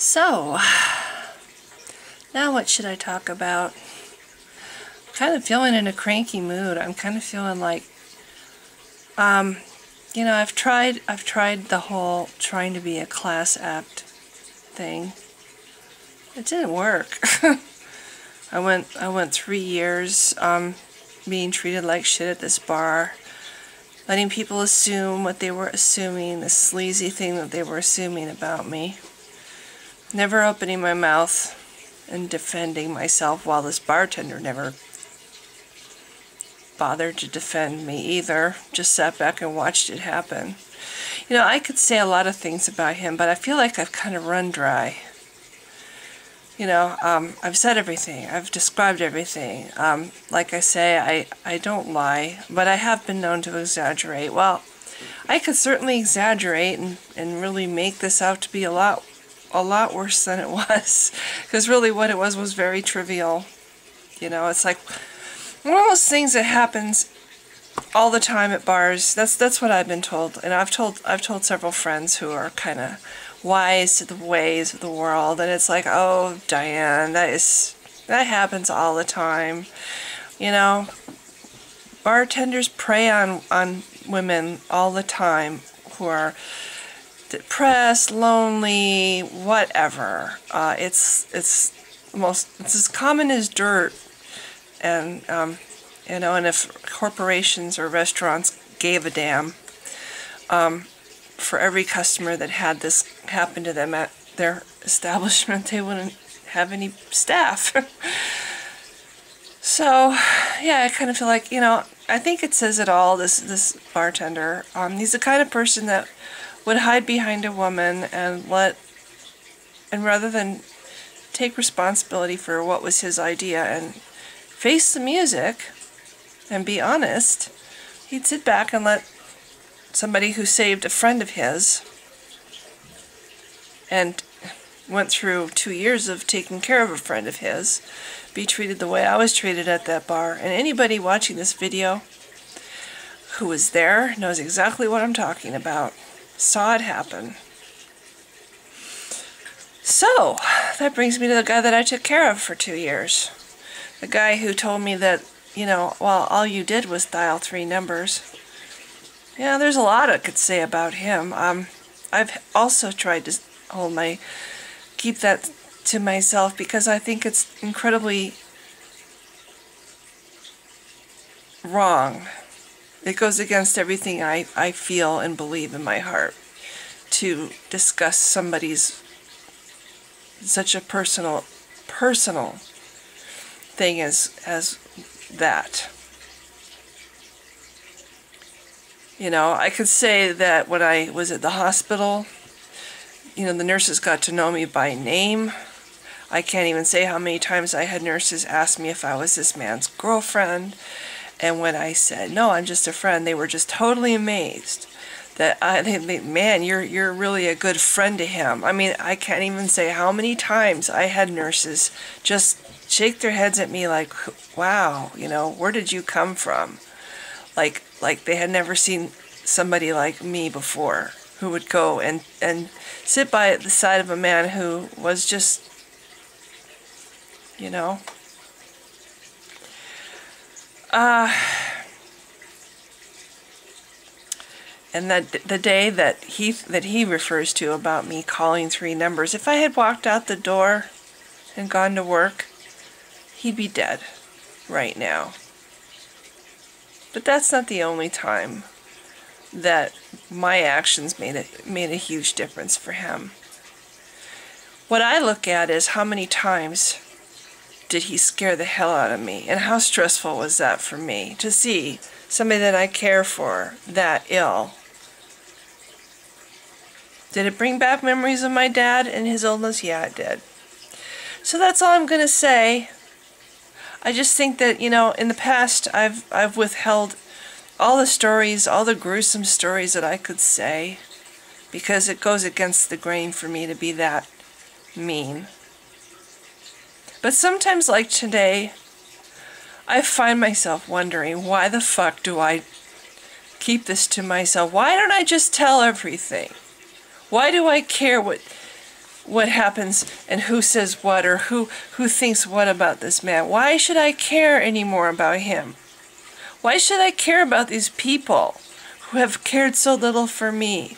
So, now what should I talk about? I'm kind of feeling in a cranky mood. I'm kind of feeling like, you know, I've tried the whole trying to be a class act thing. It didn't work. I went 3 years being treated like shit at this bar, letting people assume what they were assuming, the sleazy thing that they were assuming about me, never opening my mouth and defending myself, while this bartender never bothered to defend me either, just sat back and watched it happen. You know, I could say a lot of things about him, but I feel like I've kind of run dry. You know, I've said everything. I've described everything. Like I say, I don't lie, but I have been known to exaggerate. Well, I could certainly exaggerate and really make this out to be a lot worse than it was, because really what it was very trivial. You know, it's like one of those things that happens all the time at bars. That's what I've been told, and I've told several friends who are kind of wise to the ways of the world, and it's like, oh, Diane, that happens all the time. You know, bartenders prey on women all the time who are depressed, lonely, whatever. It's as common as dirt, and you know, and if corporations or restaurants gave a damn, for every customer that had this happen to them at their establishment, they wouldn't have any staff. So, yeah, I kind of feel like, you know, I think it says it all, this bartender. He's the kind of person that would hide behind a woman and rather than take responsibility for what was his idea and face the music and be honest, he'd sit back and let somebody who saved a friend of his and went through 2 years of taking care of a friend of his be treated the way I was treated at that bar. And anybody watching this video who was there knows exactly what I'm talking about, saw it happen. So that brings me to the guy that I took care of for 2 years, the guy who told me that, you know, well, all you did was dial three numbers. Yeah, there's a lot I could say about him. I've also tried to keep that to myself, because I think it's incredibly wrong. It goes against everything I feel and believe in my heart to discuss somebody's such a personal thing as that. You know, I could say that when I was at the hospital, you know, the nurses got to know me by name. I can't even say how many times I had nurses ask me if I was this man's girlfriend. And when I said, no, I'm just a friend, they were just totally amazed. That man, you're really a good friend to him. I mean, I can't even say how many times I had nurses just shake their heads at me like, wow, you know, where did you come from? Like they had never seen somebody like me before, who would go and sit by the side of a man who was just, you know. And that the day that he refers to about me calling three numbers, if I had walked out the door and gone to work, he'd be dead right now. But that's not the only time that my actions made a huge difference for him. What I look at is how many times did he scare the hell out of me, and how stressful was that for me to see somebody that I care for that ill. Did it bring back memories of my dad and his illness? Yeah, it did. So that's all I'm going to say. I just think that, you know, in the past I've withheld all the stories, all the gruesome stories that I could say, because it goes against the grain for me to be that mean. But sometimes, like today, I find myself wondering, why the fuck do I keep this to myself? Why don't I just tell everything? Why do I care what what happens and who says what, or who thinks what about this man. Why should I care anymore about him? Why should I care about these people who have cared so little for me?